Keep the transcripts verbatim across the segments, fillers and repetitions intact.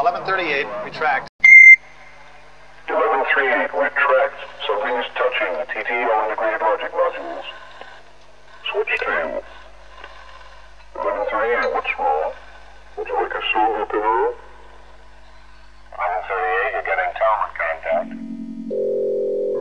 eleven thirty-eight, retract. eleven thirty-eight, retract. Something is touching the T T O on the integrated logic modules. Switch to eleven thirty-eight, what's wrong? Would you like a silver pillow? eleven thirty-eight, you're getting Talmud contact. Oh,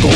I don't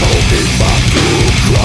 know if I do.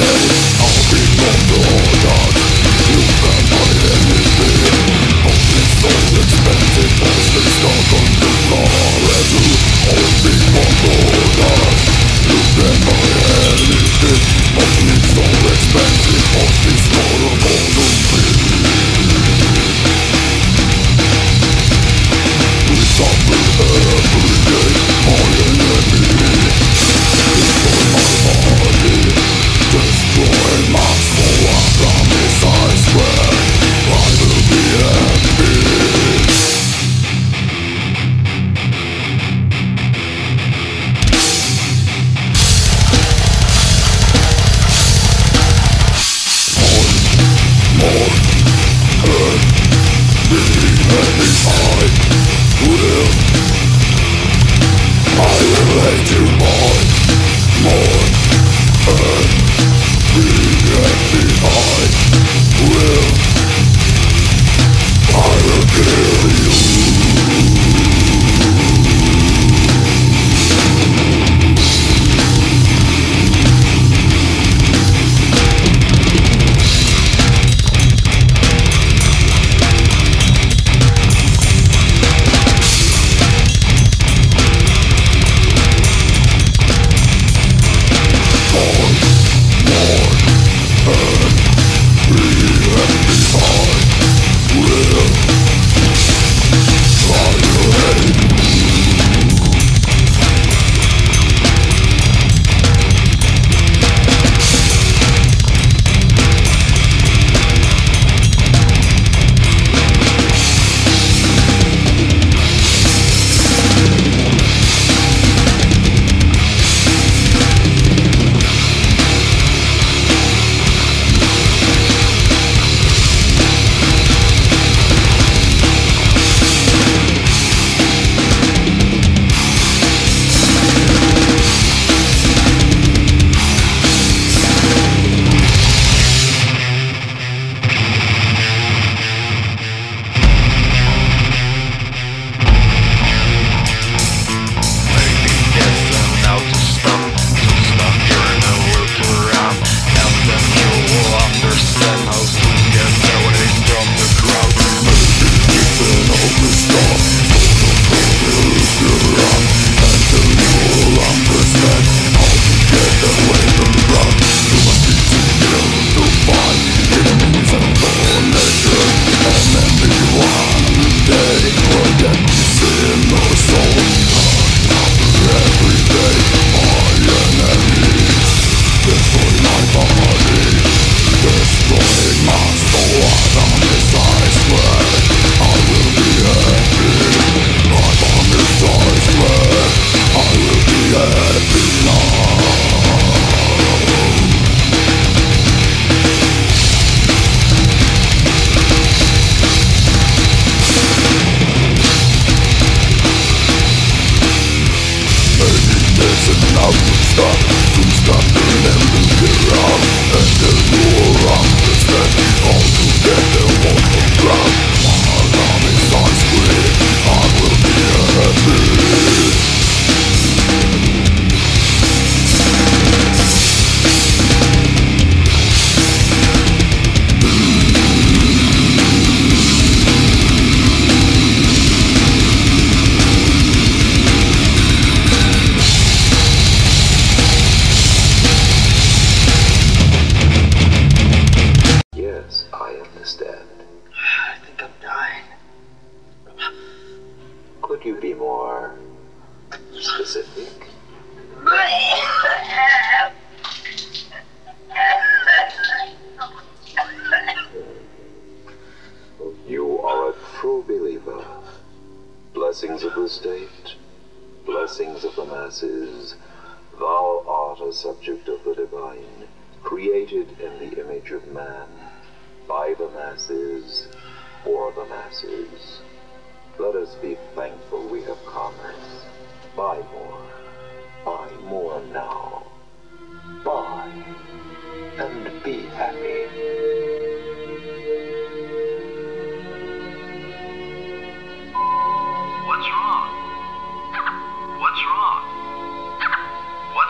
What's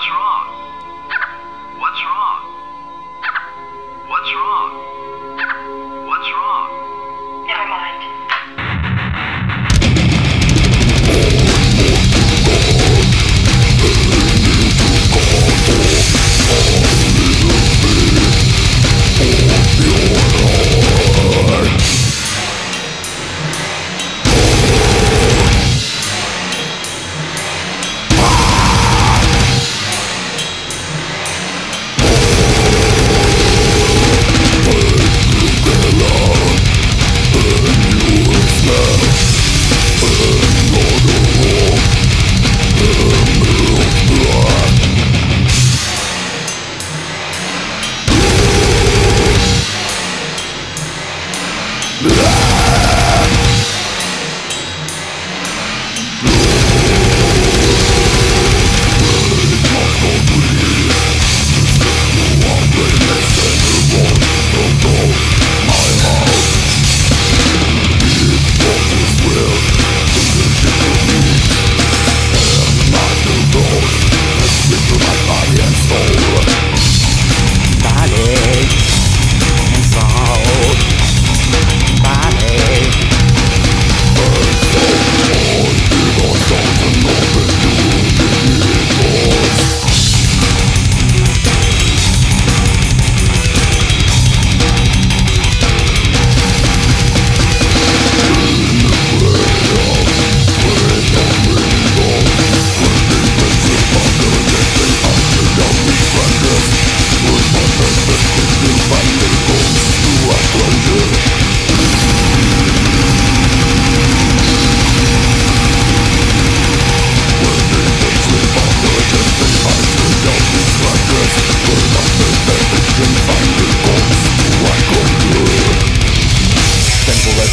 wrong?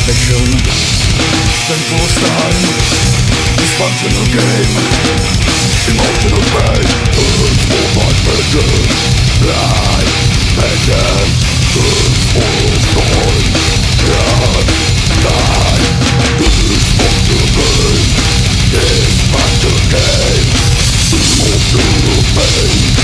fiction, then forced time, dysfunctional game, emotional pain, turns for my vision, blind, passion, turns for storm, blood, die, dysfunctional pain, dysfunctional game, emotional pain, emotional pain.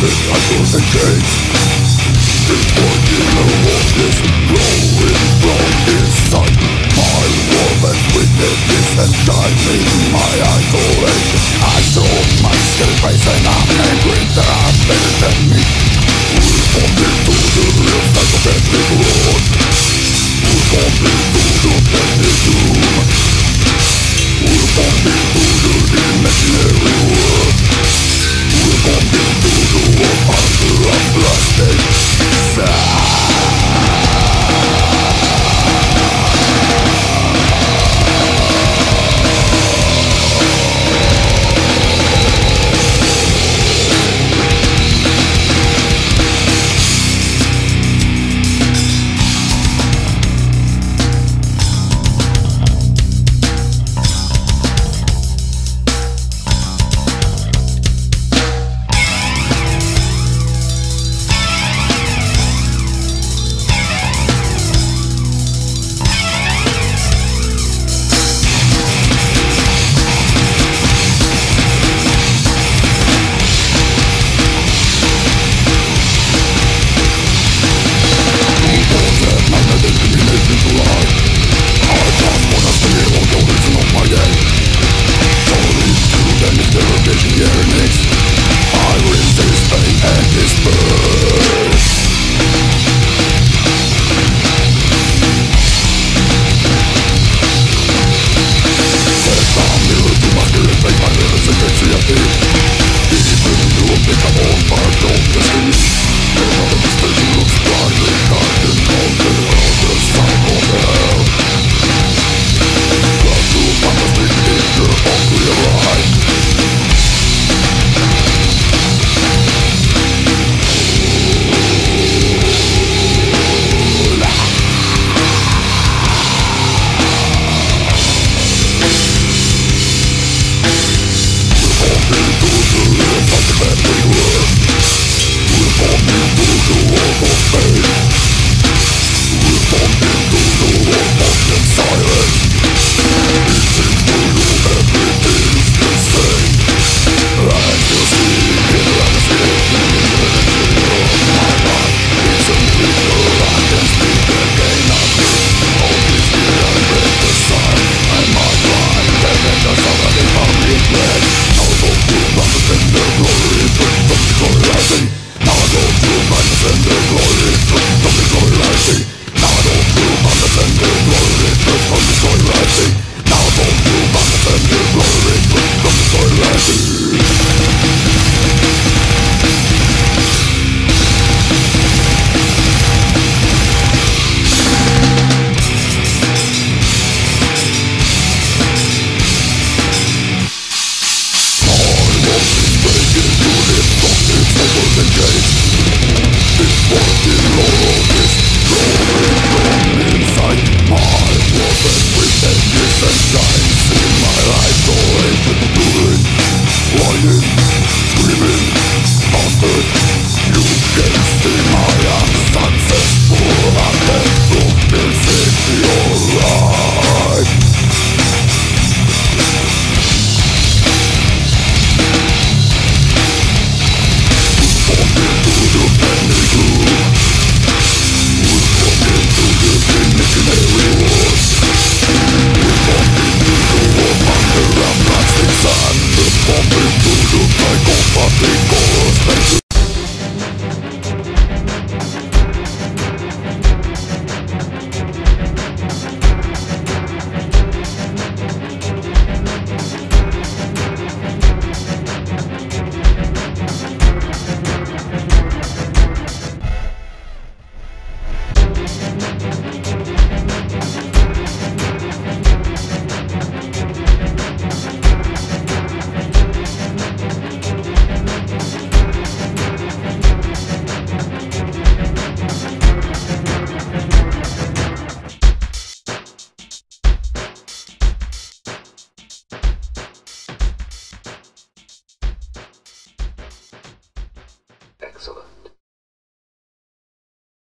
this I was a cage. This original world is glowing from inside. My world has witnessed this and died in my isolation. I saw my skin face and I'm angry that I failed at me. Responding to the real sense of every road. Responding to the deadly doom. Responding to the imaginary world. Responding to the world under a plastic sand. Screaming, bastard, you can see my absence.